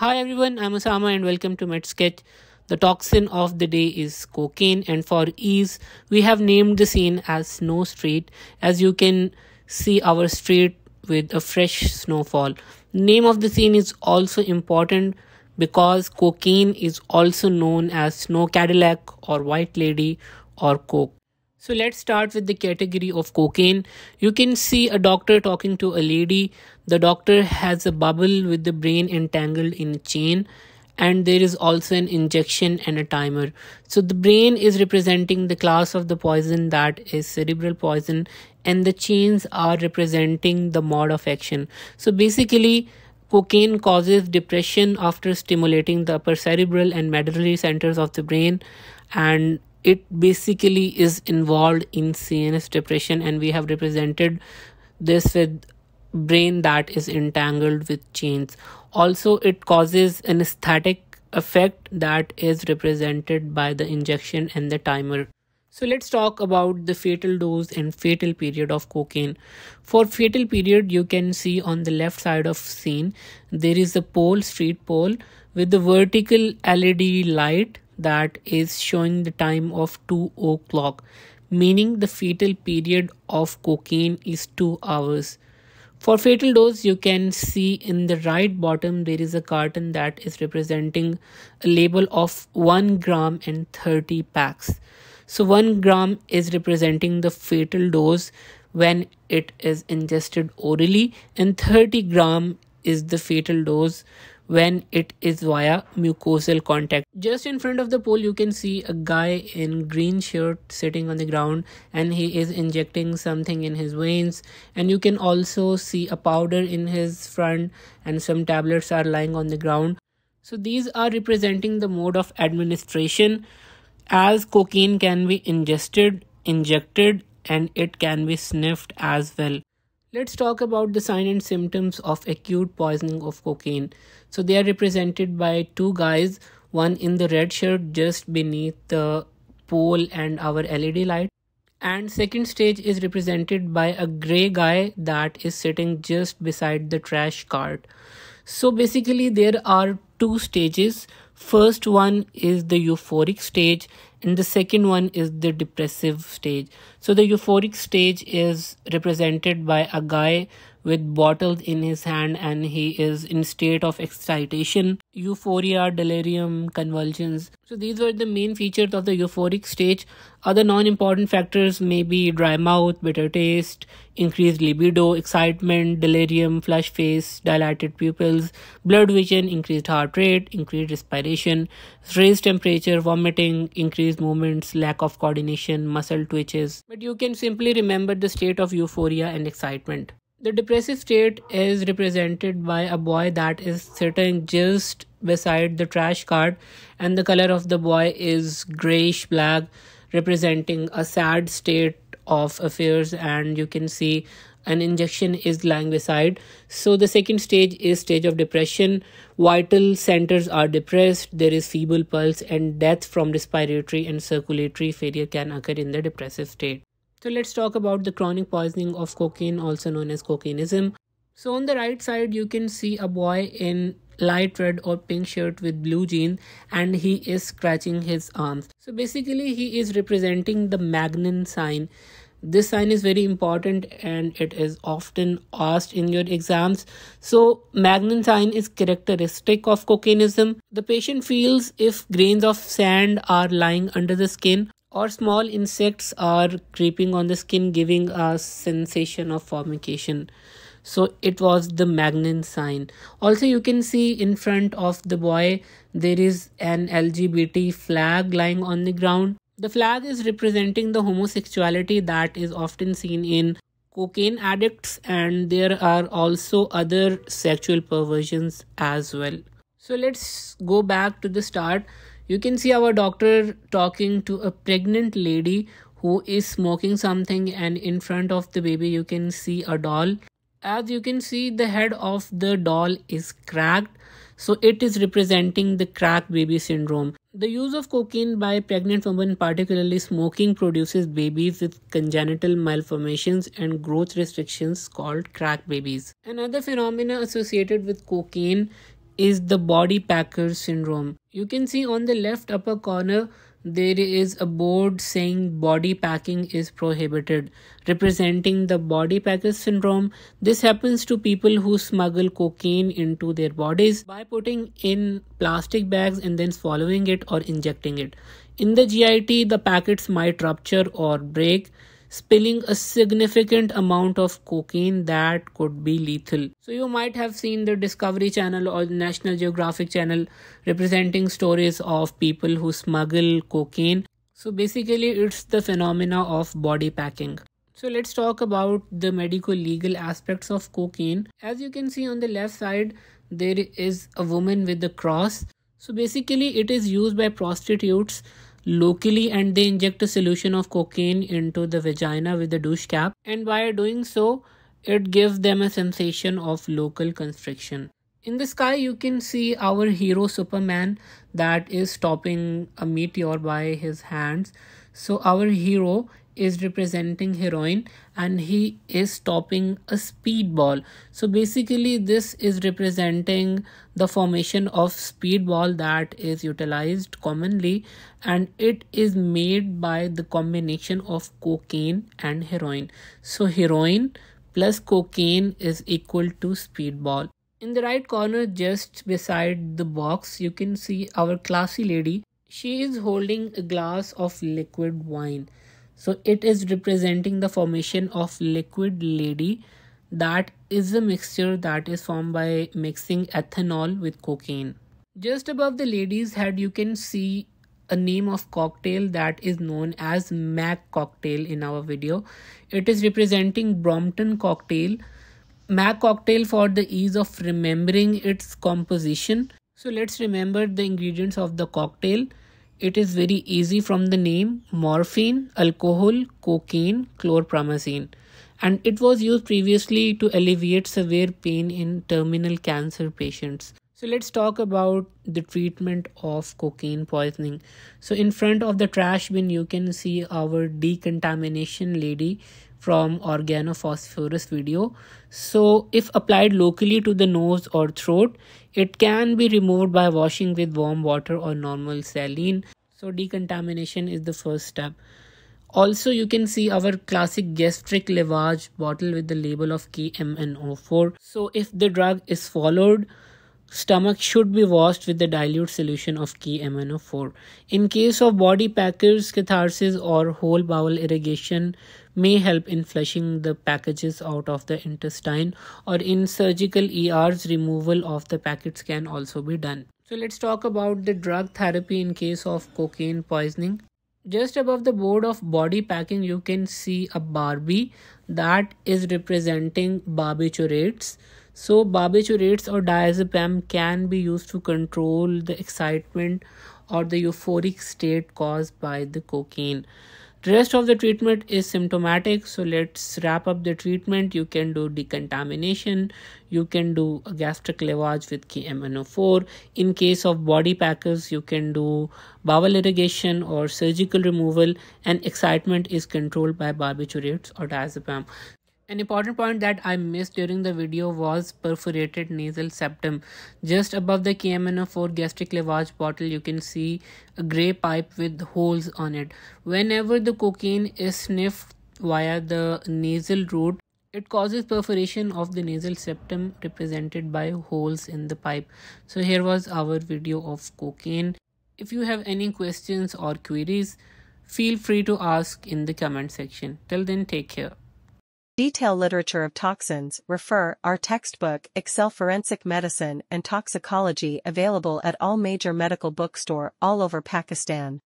Hi everyone, I'm Asama and welcome to Med Sketch. The toxin of the day is cocaine, and for ease, we have named the scene as Snow Street, as you can see our street with a fresh snowfall. Name of the scene is also important because cocaine is also known as Snow Cadillac or White Lady or Coke. So let's start with the category of cocaine. You can see a doctor talking to a lady. The doctor has a bubble with the brain entangled in a chain, and there is also an injection and a timer. So the brain is representing the class of the poison, that is cerebral poison, and the chains are representing the mode of action. So basically, cocaine causes depression after stimulating the upper cerebral and medullary centers of the brain, and it basically is involved in CNS depression, and we have represented this with brain that is entangled with chains. Also, it causes an anesthetic effect that is represented by the injection and the timer. So let's talk about the fatal dose and fatal period of cocaine. For fatal period, you can see on the left side of scene, there is a pole, street pole, with the vertical LED light that is showing the time of 2 o'clock, meaning the fatal period of cocaine is 2 hours. For fatal dose, you can see in the right bottom there is a carton that is representing a label of 1 gram and 30 packs. So 1 gram is representing the fatal dose when it is ingested orally, and 30 gram is the fatal dose when it is via mucosal contact. Just in front of the pole, you can see a guy in green shirt sitting on the ground, and he is injecting something in his veins, and you can also see a powder in his front, and some tablets are lying on the ground. So these are representing the mode of administration, as cocaine can be ingested, injected, and it can be sniffed as well. Let's talk about the signs and symptoms of acute poisoning of cocaine. So they are represented by two guys, one in the red shirt just beneath the pole and our LED light, and second stage is represented by a gray guy that is sitting just beside the trash cart. So basically there are two stages. First one is the euphoric stage, and the second one is the depressive stage. So the euphoric stage is represented by a guy with bottles in his hand, and he is in state of excitation, euphoria, delirium, convulsions. So these were the main features of the euphoric stage. Other non-important factors may be dry mouth, bitter taste, increased libido, excitement, delirium, flushed face, dilated pupils, blurred vision, increased heart rate, increased respiration, raised temperature, vomiting, increased movements, lack of coordination, muscle twitches. But you can simply remember the state of euphoria and excitement. The depressive state is represented by a boy that is sitting just beside the trash cart, and the color of the boy is grayish black, representing a sad state of affairs, and you can see an injection is lying beside. So the second stage is stage of depression. Vital centers are depressed, there is feeble pulse, and death from respiratory and circulatory failure can occur in the depressive state. So let's talk about the chronic poisoning of cocaine, also known as cocainism. So on the right side, you can see a boy in light red or pink shirt with blue jeans, and he is scratching his arms. So basically he is representing the Magnan sign. This sign is very important and it is often asked in your exams. So Magnan sign is characteristic of cocainism. The patient feels if grains of sand are lying under the skin, or small insects are creeping on the skin, giving a sensation of formication. So it was the Magnan sign. Also, you can see in front of the boy there is an LGBT flag lying on the ground. The flag is representing the homosexuality that is often seen in cocaine addicts, and there are also other sexual perversions as well. So let's go back to the start. You can see our doctor talking to a pregnant lady who is smoking something, and in front of the baby you can see a doll. As you can see, the head of the doll is cracked, so it is representing the cracked baby syndrome. The use of cocaine by pregnant women, particularly smoking, produces babies with congenital malformations and growth restrictions called crack babies. Another phenomena associated with cocaine is the body packer syndrome. You can see on the left upper corner there is a board saying body packing is prohibited, representing the body packer syndrome. This happens to people who smuggle cocaine into their bodies by putting in plastic bags and then swallowing it or injecting it. In the GIT, the packets might rupture or break, spilling a significant amount of cocaine that could be lethal. So you might have seen the Discovery Channel or National Geographic Channel representing stories of people who smuggle cocaine. So basically it's the phenomena of body packing. So let's talk about the medico-legal aspects of cocaine. As you can see on the left side, there is a woman with a cross. So basically it is used by prostitutes locally, and they inject a solution of cocaine into the vagina with a douche cap, and by doing so it gives them a sensation of local constriction. In the sky you can see our hero Superman that is stopping a meteor by his hands. So our hero is representing heroin and he is stopping a speedball. So basically this is representing the formation of speedball that is utilized commonly, and it is made by the combination of cocaine and heroin. So heroin plus cocaine is equal to speedball. In the right corner just beside the box you can see our classy lady. She is holding a glass of liquid wine. So it is representing the formation of liquid lady, that is a mixture that is formed by mixing ethanol with cocaine. Just above the lady's head you can see a name of cocktail that is known as MAC cocktail in our video. It is representing Brompton cocktail. MAC cocktail, for the ease of remembering its composition. So let's remember the ingredients of the cocktail. It is very easy from the name: morphine, alcohol, cocaine, chlorpromazine. And it was used previously to alleviate severe pain in terminal cancer patients. So let's talk about the treatment of cocaine poisoning. So in front of the trash bin you can see our decontamination lady from organophosphorus video. So if applied locally to the nose or throat, it can be removed by washing with warm water or normal saline. So decontamination is the first step. Also you can see our classic gastric lavage bottle with the label of KMnO4. So if the drug is swallowed, stomach should be washed with the dilute solution of KMnO4. In case of body packers, catharsis or whole bowel irrigation may help in flushing the packages out of the intestine, or in surgical ERs, removal of the packets can also be done. So let's talk about the drug therapy in case of cocaine poisoning. Just above the board of body packing you can see a Barbie that is representing barbiturates. So barbiturates or diazepam can be used to control the excitement or the euphoric state caused by the cocaine. The rest of the treatment is symptomatic. So let's wrap up the treatment. You can do decontamination. You can do a gastric lavage with KMnO4. In case of body packers, you can do bowel irrigation or surgical removal, and excitement is controlled by barbiturates or diazepam. An important point that I missed during the video was perforated nasal septum. Just above the KMnO4 gastric lavage bottle you can see a grey pipe with holes on it. Whenever the cocaine is sniffed via the nasal route, it causes perforation of the nasal septum represented by holes in the pipe. So here was our video of cocaine. If you have any questions or queries, feel free to ask in the comment section. Till then, take care. Detailed literature of toxins, refer our textbook Excel Forensic Medicine and Toxicology, available at all major medical bookstore all over Pakistan.